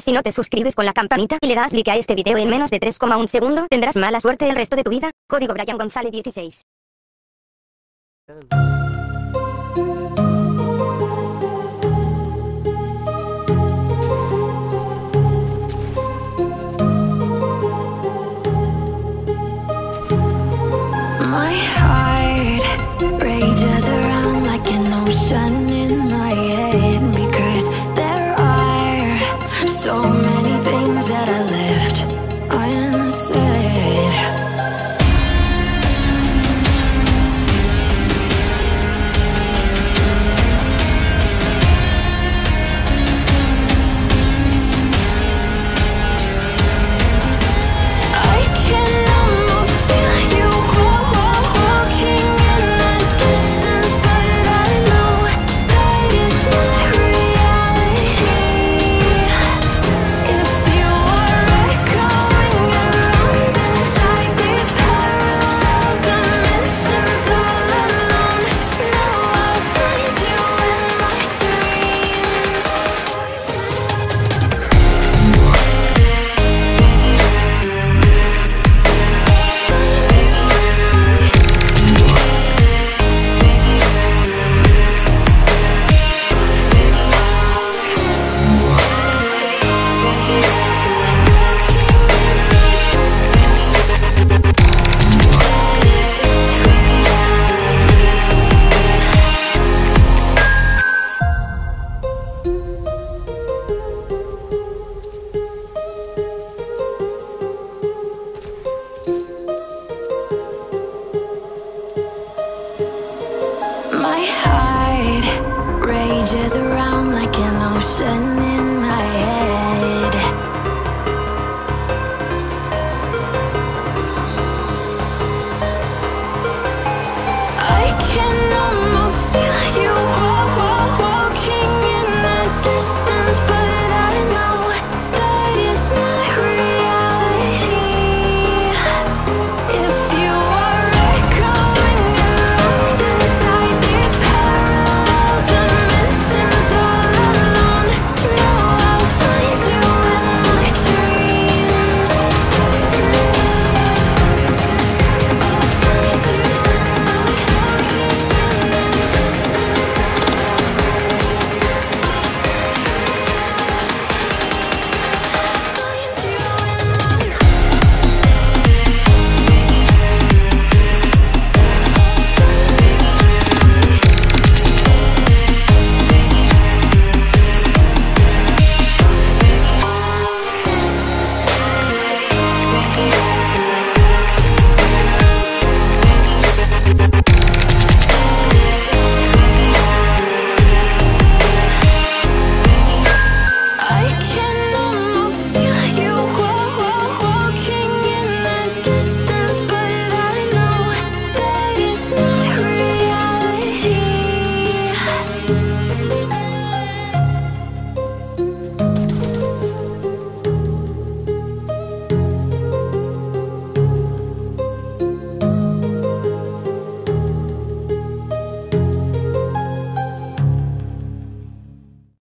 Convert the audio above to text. Si no te suscribes con la campanita y le das like a este video en menos de 3,1 segundo, tendrás mala suerte el resto de tu vida. Código Brian González 16. My heart rages around like an ocean in my head, because there are so many things that I left unsaid. My heart rages around like an ocean.